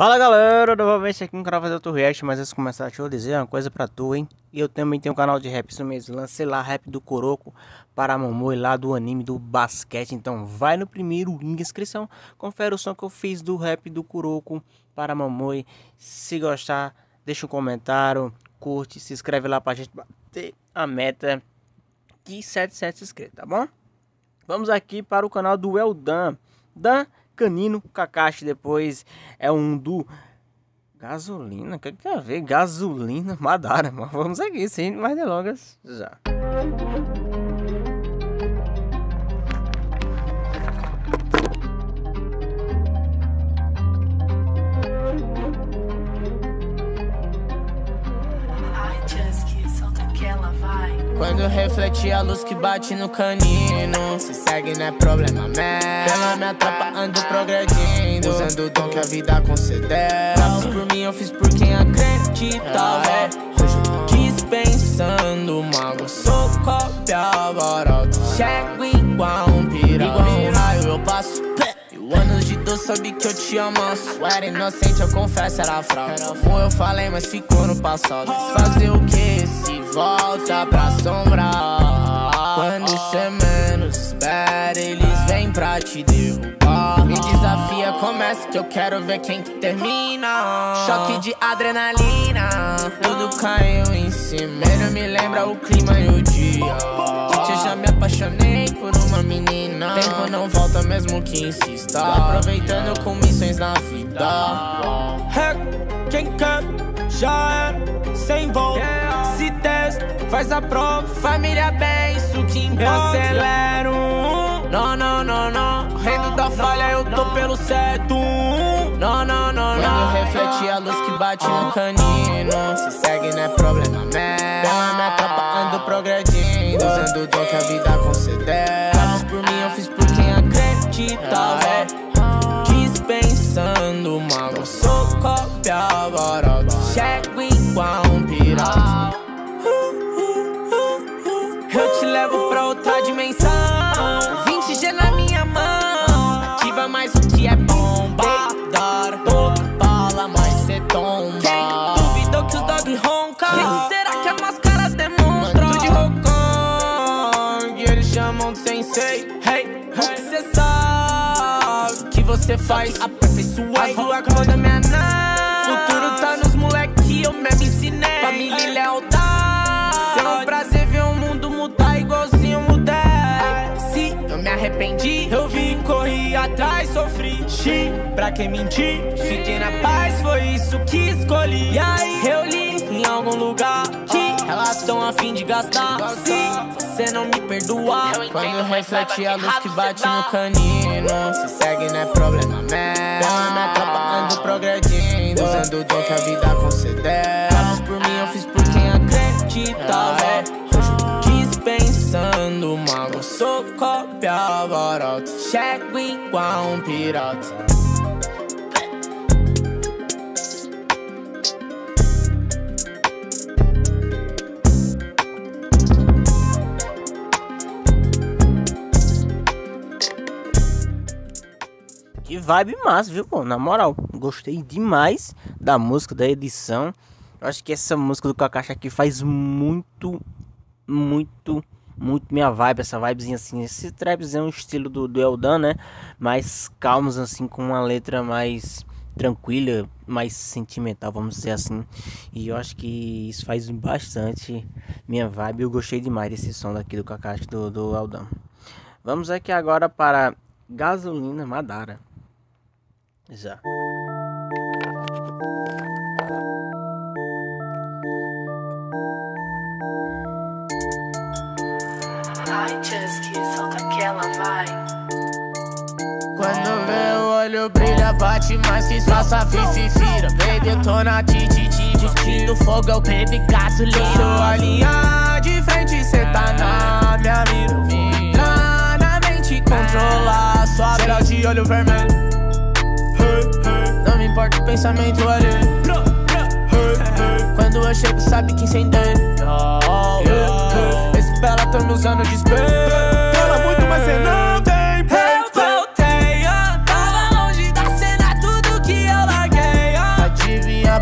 Fala galera, novamente aqui no canal fazer outro react, mas antes de começar deixa eu dizer uma coisa pra tu, hein. E eu também tenho um canal de rap, isso mesmo, lancei lá rap do Kuroko para Momoi lá do anime do basquete. Então vai no primeiro link de inscrição, confere o som que eu fiz do rap do Kuroko para Momoi. Se gostar, deixa um comentário, curte, se inscreve lá pra gente bater a meta de 700 inscritos, tá bom? Vamos aqui para o canal do Eldan, da Canino, Kakashi, depois é um do Gasolina, o que tem a ver? Gasolina, Madara, mas vamos aqui, sem mais delongas, já. Ai, Jusk, solta que ela vai. Quando reflete a luz que bate no canino, se segue não é problema mesmo. Pela minha tropa ando progredindo, usando o dom que a vida concedeu. Faço por mim, eu fiz por quem acredita, véi. Hoje eu tô dispensando mago, sou cópia barota. Chego igual um pirão, igual um raio eu passo. Anos de dor, soube que eu te amasse. Eu era inocente, eu confesso, era fraude. Foi eu falei, mas ficou no passado. Fazer o que? Se volta pra assombrar. Quando cê menos espera, eles vêm pra te derrubar. Me desafia, começa que eu quero ver quem que termina. Choque de adrenalina, tudo caiu em cima. Ele me lembra o clima e o dia. Gente, eu já me apaixonei por uma menina. Tempo não volta mesmo que insista. Aproveitando com missões na vida. Quem canta já era, sem volta. Se testa, faz a prova. Família bem, isso que importa. Eu acelero, não. Rendo da falha, eu tô pelo certo. Quando reflete a luz que bate no canino, se segue não é problema mesmo. Pela minha tropa ando progredindo, usando o dom que a vida concedeu. Faço por mim, eu fiz por quem acredita, véi. Dispensando mago, sou cópia barota. Chego igual um pirata. Eu te levo pra outra dimensão, 20G na minha mão. Ativa mais o que é bomba. Dar toda bala, mas cê tomba. Quem duvidou que os dog ronca? Quem será que a máscara demonstra? Manto de Hokong, eles chamam de sensei. Cê sabe que você faz, aperfeiçoei. A rua roda minha nave, futuro tá nos moleque que eu mesmo ensinei. Família e lealdade, cê é um prazer ver o mundo mudar igualzinho mudei. Se eu me arrependi, eu vim, corri atrás, sofri. Pra quem mentir, fiquei na paz, foi isso que escolhi. E aí eu li em algum lugar que elas estão a fim de gastar. Se você não me perdoar, quando reflete a luz que bate no canino, se segue não é problema mesmo. Pela minha tropa ando progredindo, usando o dom que a vida concedeu. Faço por mim, eu fiz por quem acredita, véi. Dispensando mago, sou cópia barota. Chego igual um pirata. Que vibe massa, viu, pô? Na moral, gostei demais da música, da edição. Eu acho que essa música do Kakashi aqui faz muito minha vibe. Essa vibezinha assim, esse trapzinho é um estilo do Eldan, né? Mais calmos assim, com uma letra mais tranquila, mais sentimental, vamos dizer assim. E eu acho que isso faz bastante minha vibe. Eu gostei demais desse som daqui do Kakashi, do Eldan. Vamos aqui agora para Gasolina, Madara. Já. Ai, Jusk, solta que ela vai. Quando meu olho brilha, bate mais que só fifi vira. Baby, eu tô na tititi, cuspindo fogo, é o baby gasolina. Eu sou a linha de frente, cê tá na minha mira. Na mente controlar sua geral de olho vermelho. Não me importa o pensamento alheio. Quando eu chego, sabe que incendei. Esse bela tá me usando de espelho. Fala muito, mas cê não tem peito. Eu voltei, eu tava longe da cena, tudo que eu larguei.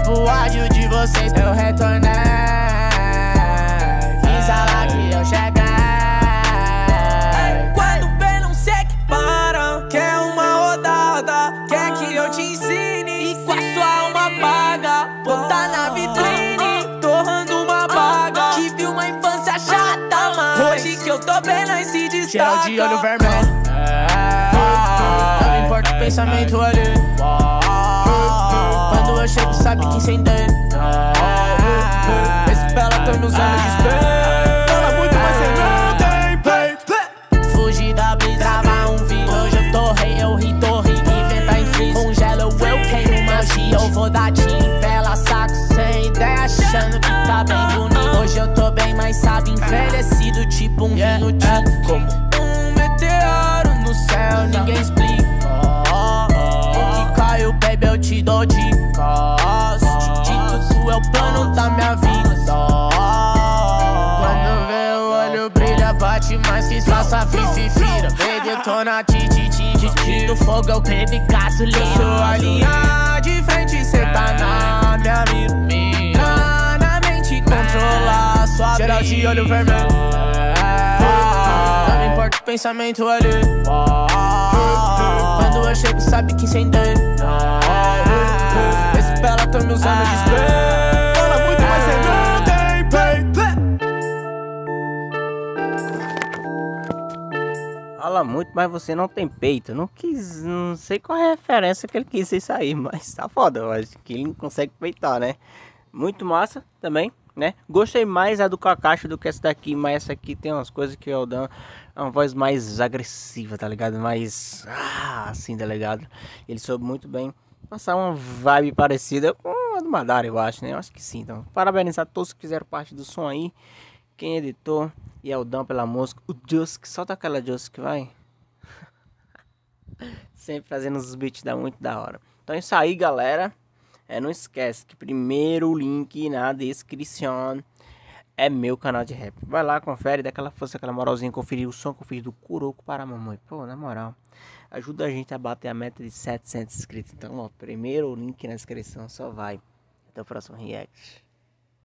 o ódio de vocês eu retornar. Fiz a lá que eu chegar. Quando o pé não sei que para, quer uma rodada, quer que eu te ensine. E com a sua alma paga, botar na vitrine, torrando uma vaga. Tive uma infância chata, mas hoje que eu tô bem, nós se destaca. Cheiro de olho vermelho, não importa o pensamento ali. Quando eu chego, sabe que sem dano. Esse bela tô nos anos de espera. Fala muito, mas cê não tem play. Fugi da brisa, trava um vídeo. Hoje eu torrei, eu ri, torri. Inventar em freeze, congela, eu queimo magia. Eu vou dar de bela saco, sem ideia, achando que tá bem bonito. Hoje eu tô bem, mas sabe, envelhecido, tipo um vinho tinto. Como um meteoro no céu, ninguém explica. Eu, baby, eu te dou dicas. Tudo é o plano da minha vida. Quando vê o olho brilha, bate mais que só safi se vira. Vê detona, ti. Espírito fogo, eu bebo gasolina. Eu sou a linha de frente, cê tá na minha mira. Tá na mente, controla a sua vida. Geral de olho vermelho, não me importa o pensamento ali. Quando eu chego, sabe que sem dano. Esse bela tô me usando de espelho. Fala muito, mas cê não tem peito. Fala muito, mas você não tem peito. Não quis, não sei qual é a referência que ele quis isso aí, mas tá foda. Eu acho que ele não consegue peitar, né? Muito massa também, né? Gostei mais a do Kakashi do que essa daqui, mas essa aqui tem umas coisas que o Eldan é uma voz mais agressiva, tá ligado? Mais assim, tá ligado? Ele soube muito bem passar uma vibe parecida com a do Madara, eu acho, né? Eu acho que sim. Então, parabenizar a todos que fizeram parte do som aí, quem editou, e Eldan pela música. O Jusk, solta aquela Jusk, vai. Sempre fazendo os beats, dá muito da hora. Então é isso aí, galera. É, não esquece que primeiro link na descrição é meu canal de rap. Vai lá, confere, dá aquela força, aquela moralzinha, conferir o som que eu fiz do Kuroko para a Momoi. Pô, na moral, ajuda a gente a bater a meta de 700 inscritos. Então, ó, primeiro link na descrição, só vai. Até o próximo react.